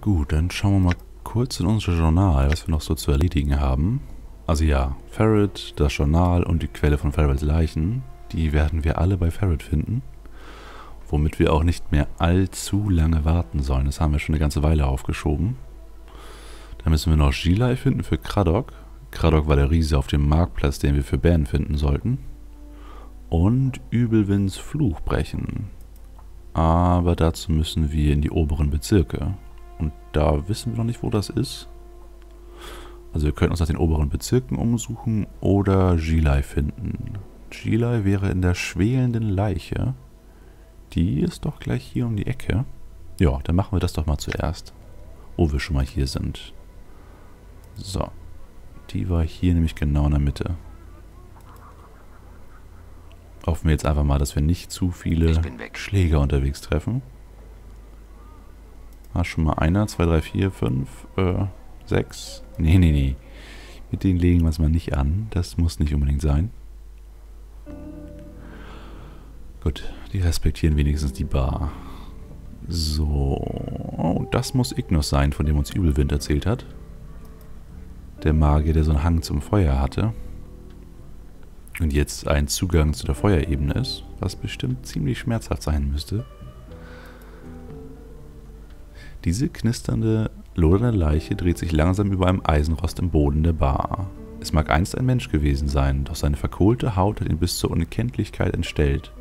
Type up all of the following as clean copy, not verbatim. gut, dann schauen wir mal kurz in unser Journal, was wir noch so zu erledigen haben. Also ja, Ferret, das Journal und die Quelle von Ferrets Leichen, die werden wir alle bei Ferret finden. Womit wir auch nicht mehr allzu lange warten sollen. Das haben wir schon eine ganze Weile aufgeschoben. Dann müssen wir noch Jhelai finden für Kradok. Kradok war der Riese auf dem Marktplatz, den wir für Bären finden sollten. Und Übelwinds Fluch brechen. Aber dazu müssen wir in die oberen Bezirke. Und da wissen wir noch nicht, wo das ist. Also wir können uns nach den oberen Bezirken umsuchen oder Jhelai finden. Jhelai wäre in der schwelenden Leiche. Die ist doch gleich hier um die Ecke. Ja, dann machen wir das doch mal zuerst. Wo wir schon mal hier sind. So. Die war hier nämlich genau in der Mitte. Hoffen wir jetzt einfach mal, dass wir nicht zu viele Schläger unterwegs treffen. War schon mal einer, 2, 3, 4, 5, 6. Nee. Mit denen legen wir es mal nicht an. Das muss nicht unbedingt sein. Gut, die respektieren wenigstens die Bar. So, oh, das muss Ignus sein, von dem uns Übelwind erzählt hat. Der Magier, der so einen Hang zum Feuer hatte. Und jetzt ein Zugang zu der Feuerebene ist, was bestimmt ziemlich schmerzhaft sein müsste. Diese knisternde, lodernde Leiche dreht sich langsam über einem Eisenrost im Boden der Bar. Es mag einst ein Mensch gewesen sein, doch seine verkohlte Haut hat ihn bis zur Unkenntlichkeit entstellt.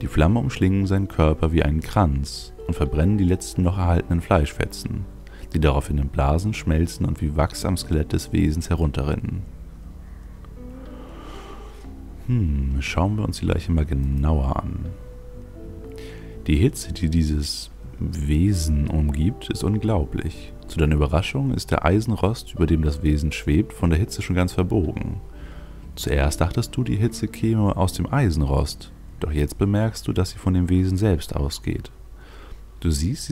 Die Flamme umschlingen seinen Körper wie einen Kranz und verbrennen die letzten noch erhaltenen Fleischfetzen, die daraufhin in Blasen schmelzen und wie Wachs am Skelett des Wesens herunterrinnen. Schauen wir uns die Leiche mal genauer an. Die Hitze, die dieses Wesen umgibt, ist unglaublich. Zu deiner Überraschung ist der Eisenrost, über dem das Wesen schwebt, von der Hitze schon ganz verbogen. Zuerst dachtest du, die Hitze käme aus dem Eisenrost, doch jetzt bemerkst du, dass sie von dem Wesen selbst ausgeht. Du siehst,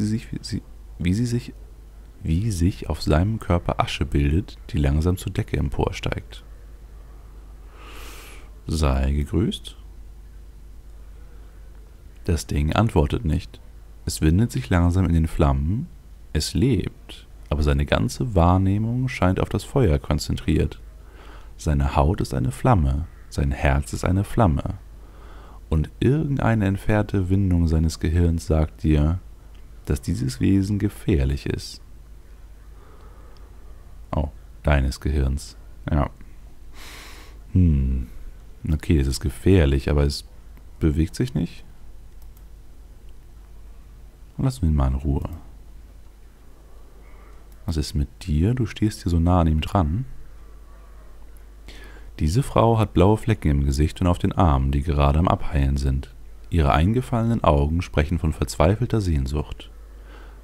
wie sich auf seinem Körper Asche bildet, die langsam zur Decke emporsteigt. Sei gegrüßt. Das Ding antwortet nicht. Es windet sich langsam in den Flammen. Es lebt, aber seine ganze Wahrnehmung scheint auf das Feuer konzentriert. Seine Haut ist eine Flamme, sein Herz ist eine Flamme. Und irgendeine entfernte Windung seines Gehirns sagt dir, dass dieses Wesen gefährlich ist. Oh, deines Gehirns. Ja. Okay, es ist gefährlich, aber es bewegt sich nicht. Lassen wir ihn mal in Ruhe. Was ist mit dir? Du stehst hier so nah an ihm dran. Diese Frau hat blaue Flecken im Gesicht und auf den Armen, die gerade am Abheilen sind. Ihre eingefallenen Augen sprechen von verzweifelter Sehnsucht.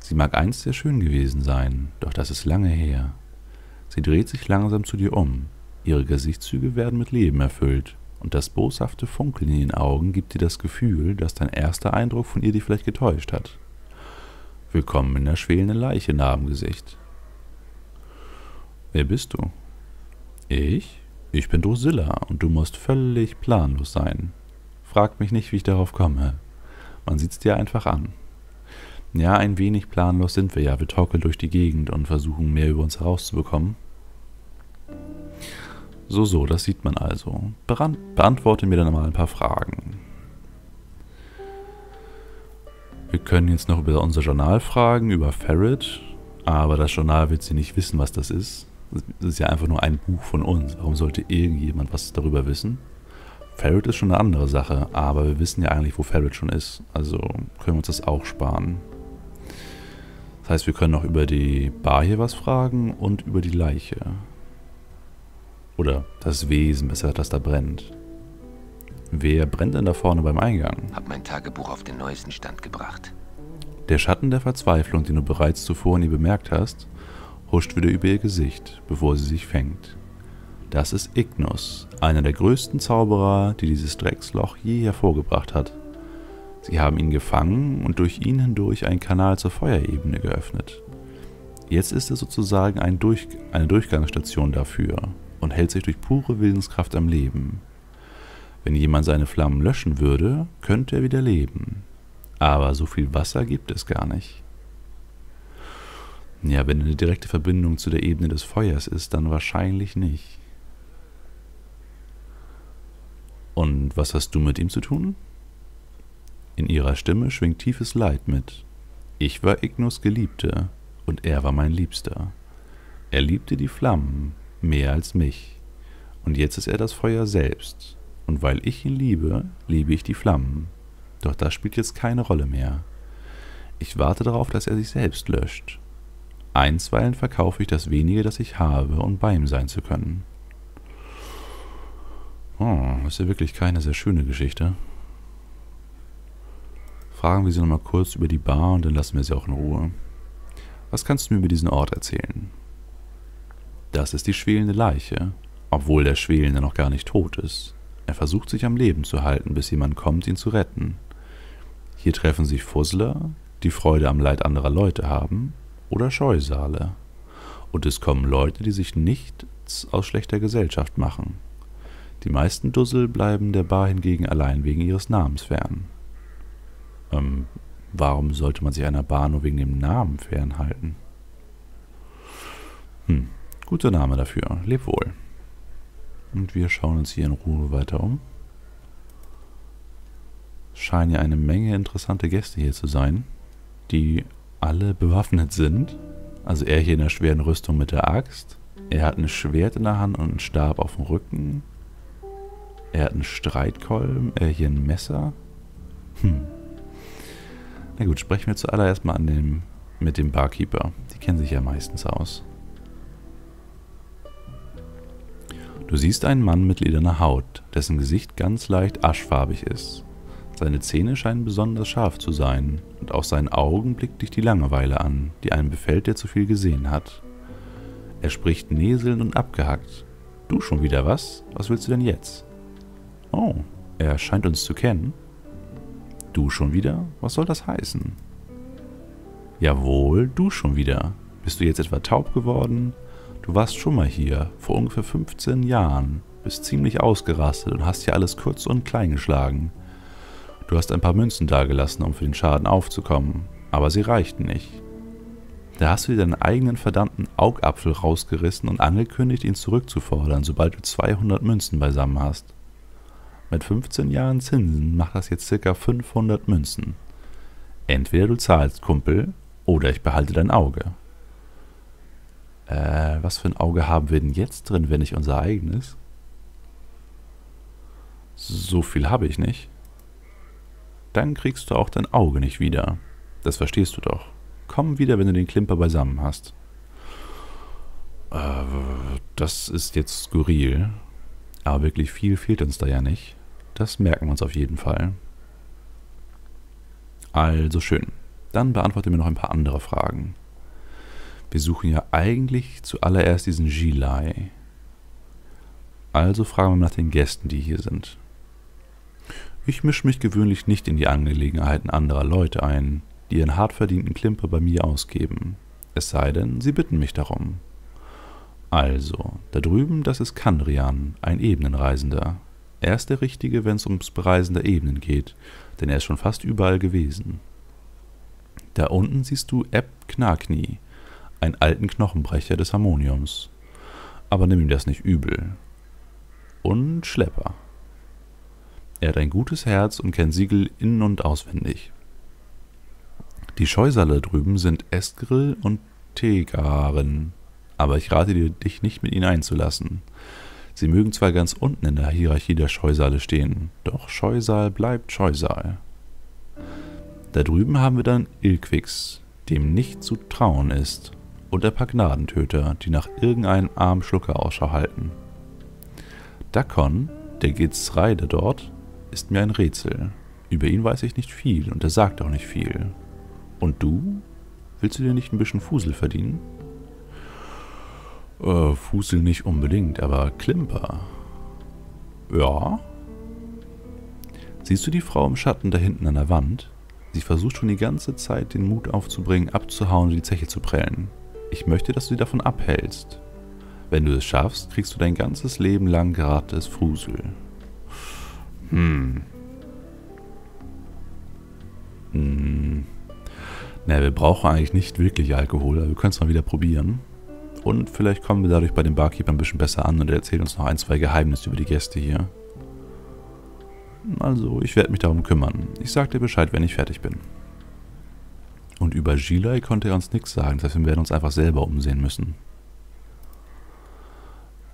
Sie mag einst sehr schön gewesen sein, doch das ist lange her. Sie dreht sich langsam zu dir um. Ihre Gesichtszüge werden mit Leben erfüllt und das boshafte Funkeln in ihren Augen gibt dir das Gefühl, dass dein erster Eindruck von ihr dich vielleicht getäuscht hat. Willkommen in der schwelenden Leiche, Narbengesicht. Wer bist du? Ich? Ich bin Drusilla und du musst völlig planlos sein. Frag mich nicht, wie ich darauf komme. Man sieht's dir einfach an. Ja, ein wenig planlos sind wir ja. Wir torkeln durch die Gegend und versuchen, mehr über uns herauszubekommen. So, das sieht man also. Beantworte mir dann mal ein paar Fragen. Wir können jetzt noch über unser Journal fragen, über Ferret. Aber das Journal wird sie nicht wissen, was das ist. Das ist ja einfach nur ein Buch von uns. Warum sollte irgendjemand was darüber wissen? Ferret ist schon eine andere Sache, aber wir wissen ja eigentlich, wo Ferret schon ist. Also können wir uns das auch sparen. Das heißt, wir können noch über die Bar hier was fragen und über die Leiche. Oder das Wesen, besser, das da brennt. Wer brennt denn da vorne beim Eingang? Hab mein Tagebuch auf den neuesten Stand gebracht. Der Schatten der Verzweiflung, den du bereits zuvor in ihr bemerkt hast, huscht wieder über ihr Gesicht, bevor sie sich fängt. Das ist Ignus, einer der größten Zauberer, die dieses Drecksloch je hervorgebracht hat. Sie haben ihn gefangen und durch ihn hindurch einen Kanal zur Feuerebene geöffnet. Jetzt ist er sozusagen eine Durchgangsstation dafür. Und hält sich durch pure Willenskraft am Leben. Wenn jemand seine Flammen löschen würde, könnte er wieder leben. Aber so viel Wasser gibt es gar nicht. Ja, wenn eine direkte Verbindung zu der Ebene des Feuers ist, dann wahrscheinlich nicht. Und was hast du mit ihm zu tun? In ihrer Stimme schwingt tiefes Leid mit. Ich war Ignus Geliebter und er war mein Liebster. Er liebte die Flammen mehr als mich. Und jetzt ist er das Feuer selbst. Und weil ich ihn liebe, liebe ich die Flammen. Doch das spielt jetzt keine Rolle mehr. Ich warte darauf, dass er sich selbst löscht. Einstweilen verkaufe ich das Wenige, das ich habe, um bei ihm sein zu können. Oh, das ist ja wirklich keine sehr schöne Geschichte. Fragen wir sie nochmal kurz über die Bar und dann lassen wir sie auch in Ruhe. Was kannst du mir über diesen Ort erzählen? Das ist die schwelende Leiche, obwohl der Schwelende noch gar nicht tot ist. Er versucht sich am Leben zu halten, bis jemand kommt, ihn zu retten. Hier treffen sich Fussler, die Freude am Leid anderer Leute haben, oder Scheusale. Und es kommen Leute, die sich nichts aus schlechter Gesellschaft machen. Die meisten Dussel bleiben der Bar hingegen allein wegen ihres Namens fern. Warum sollte man sich einer Bar nur wegen dem Namen fernhalten? Guter Name dafür. Leb wohl. Und wir schauen uns hier in Ruhe weiter um. Es scheinen ja eine Menge interessante Gäste hier zu sein, die alle bewaffnet sind. Also er hier in der schweren Rüstung mit der Axt. Er hat ein Schwert in der Hand und einen Stab auf dem Rücken. Er hat einen Streitkolben. Er hier ein Messer. Na gut, sprechen wir zuallererst mal mit dem Barkeeper. Die kennen sich ja meistens aus. Du siehst einen Mann mit lederner Haut, dessen Gesicht ganz leicht aschfarbig ist. Seine Zähne scheinen besonders scharf zu sein und aus seinen Augen blickt dich die Langeweile an, die einen befällt, der zu viel gesehen hat. Er spricht näselnd und abgehackt. Du schon wieder was? Was willst du denn jetzt? Oh, er scheint uns zu kennen. Du schon wieder? Was soll das heißen? Jawohl, du schon wieder. Bist du jetzt etwa taub geworden? Du warst schon mal hier, vor ungefähr 15 Jahren, bist ziemlich ausgerastet und hast hier alles kurz und klein geschlagen. Du hast ein paar Münzen dagelassen, um für den Schaden aufzukommen, aber sie reichten nicht. Da hast du dir deinen eigenen verdammten Augapfel rausgerissen und angekündigt, ihn zurückzufordern, sobald du 200 Münzen beisammen hast. Mit 15 Jahren Zinsen macht das jetzt ca. 500 Münzen. Entweder du zahlst, Kumpel, oder ich behalte dein Auge. Was für ein Auge haben wir denn jetzt drin, wenn nicht unser eigenes? So viel habe ich nicht. Dann kriegst du auch dein Auge nicht wieder. Das verstehst du doch. Komm wieder, wenn du den Klimper beisammen hast. Das ist jetzt skurril. Aber wirklich viel fehlt uns da ja nicht. Das merken wir uns auf jeden Fall. Also schön. Dann beantworte mir noch ein paar andere Fragen. Wir suchen ja eigentlich zuallererst diesen Gilai. Also fragen wir nach den Gästen, die hier sind. Ich mische mich gewöhnlich nicht in die Angelegenheiten anderer Leute ein, die ihren hart verdienten Klimper bei mir ausgeben. Es sei denn, sie bitten mich darum. Also, da drüben, das ist Kandrian, ein Ebenenreisender. Er ist der Richtige, wenn es ums Bereisen der Ebenen geht, denn er ist schon fast überall gewesen. Da unten siehst du Eb Knarkni, einen alten Knochenbrecher des Harmoniums. Aber nimm ihm das nicht übel. Und Schlepper. Er hat ein gutes Herz und kennt Siegel innen und auswendig. Die Scheusale drüben sind Estgrill und Tegaren, aber ich rate dir, dich nicht mit ihnen einzulassen. Sie mögen zwar ganz unten in der Hierarchie der Scheusale stehen, doch Scheusal bleibt Scheusal. Da drüben haben wir dann Ilkwix, dem nicht zu trauen ist, und ein paar Gnadentöter, die nach irgendeinem armen Schlucker Ausschau halten. Dakkon, der Gezreide dort, ist mir ein Rätsel. Über ihn weiß ich nicht viel und er sagt auch nicht viel. Und du? Willst du dir nicht ein bisschen Fusel verdienen? Fusel nicht unbedingt, aber Klimper. Ja? Siehst du die Frau im Schatten da hinten an der Wand? Sie versucht schon die ganze Zeit, den Mut aufzubringen, abzuhauen und die Zeche zu prellen. Ich möchte, dass du sie davon abhältst. Wenn du es schaffst, kriegst du dein ganzes Leben lang gratis Fusel. Naja, wir brauchen eigentlich nicht wirklich Alkohol, aber wir können es mal wieder probieren. Und vielleicht kommen wir dadurch bei dem Barkeeper ein bisschen besser an und er erzählt uns noch ein, zwei Geheimnisse über die Gäste hier. Also, ich werde mich darum kümmern. Ich sage dir Bescheid, wenn ich fertig bin. Und über Gilai konnte er uns nichts sagen, das heißt, wir werden uns einfach selber umsehen müssen.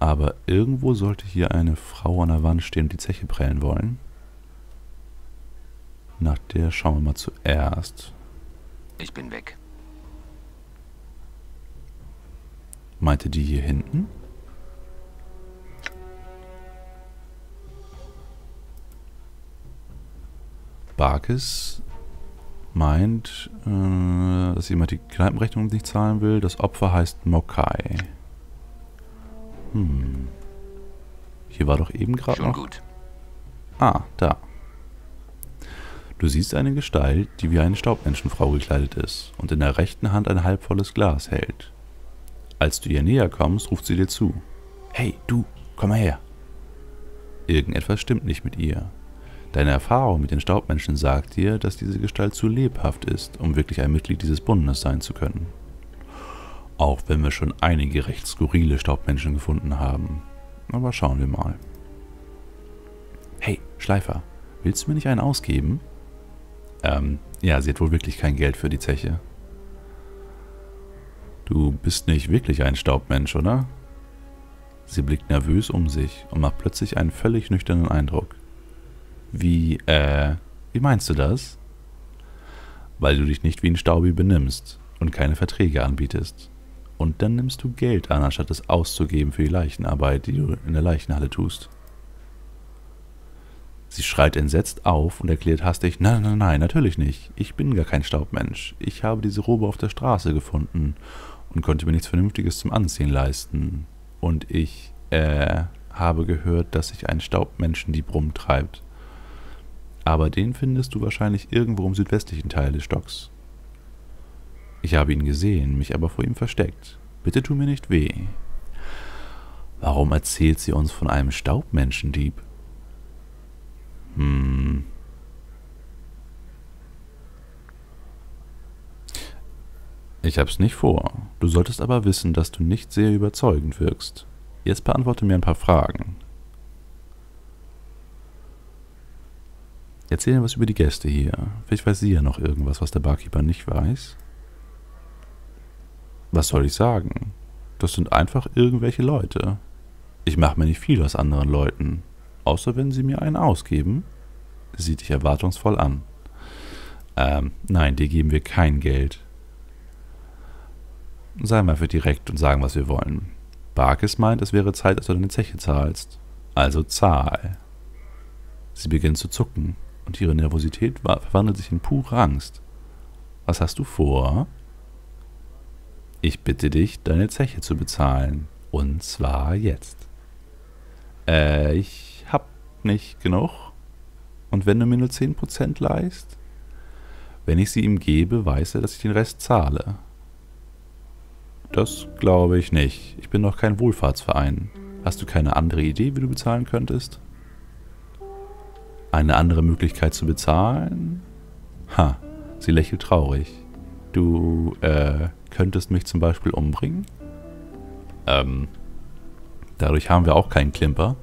Aber irgendwo sollte hier eine Frau an der Wand stehen und die Zeche prellen wollen. Nach der schauen wir mal zuerst. Ich bin weg. Meinte die hier hinten? Barkis meint, dass jemand die Kneipenrechnung nicht zahlen will. Das Opfer heißt Mokai. Hm. Hier war doch eben gerade noch... Schon gut. Ah, da. Du siehst eine Gestalt, die wie eine Staubmenschenfrau gekleidet ist und in der rechten Hand ein halbvolles Glas hält. Als du ihr näher kommst, ruft sie dir zu. Hey, du, komm mal her. Irgendetwas stimmt nicht mit ihr. Deine Erfahrung mit den Staubmenschen sagt dir, dass diese Gestalt zu lebhaft ist, um wirklich ein Mitglied dieses Bundes sein zu können. Auch wenn wir schon einige recht skurrile Staubmenschen gefunden haben. Aber schauen wir mal. Hey, Schleifer, willst du mir nicht einen ausgeben? Ja, sie hat wohl wirklich kein Geld für die Zeche. Du bist nicht wirklich ein Staubmensch, oder? Sie blickt nervös um sich und macht plötzlich einen völlig nüchternen Eindruck. Wie meinst du das? Weil du dich nicht wie ein Staubi benimmst und keine Verträge anbietest. Und dann nimmst du Geld an, anstatt es auszugeben für die Leichenarbeit, die du in der Leichenhalle tust. Sie schreit entsetzt auf und erklärt hastig, nein, natürlich nicht. Ich bin gar kein Staubmensch. Ich habe diese Robe auf der Straße gefunden und konnte mir nichts Vernünftiges zum Anziehen leisten. Und ich, habe gehört, dass sich ein Staubmenschendieb rumtreibt. Aber den findest du wahrscheinlich irgendwo im südwestlichen Teil des Stocks. Ich habe ihn gesehen, mich aber vor ihm versteckt. Bitte tu mir nicht weh. Warum erzählt sie uns von einem Staubmenschendieb? Hm. Ich hab's nicht vor. Du solltest aber wissen, dass du nicht sehr überzeugend wirkst. Jetzt beantworte mir ein paar Fragen. Erzähl mir was über die Gäste hier. Vielleicht weiß sie ja noch irgendwas, was der Barkeeper nicht weiß. Was soll ich sagen? Das sind einfach irgendwelche Leute. Ich mache mir nicht viel aus anderen Leuten. Außer wenn sie mir einen ausgeben. Sieh dich erwartungsvoll an. Nein, dir geben wir kein Geld. Sei mal für direkt und sagen, was wir wollen. Barkis meint, es wäre Zeit, dass du deine Zeche zahlst. Also zahl. Sie beginnt zu zucken und ihre Nervosität verwandelt sich in pure Angst. Was hast du vor? Ich bitte dich, deine Zeche zu bezahlen. Und zwar jetzt. Ich hab nicht genug. Und wenn du mir nur 10% leihst? Wenn ich sie ihm gebe, weiß er, dass ich den Rest zahle. Das glaube ich nicht. Ich bin doch kein Wohlfahrtsverein. Hast du keine andere Idee, wie du bezahlen könntest? Eine andere Möglichkeit zu bezahlen? Ha, sie lächelt traurig. Du, könntest mich zum Beispiel umbringen? Dadurch haben wir auch keinen Klimper.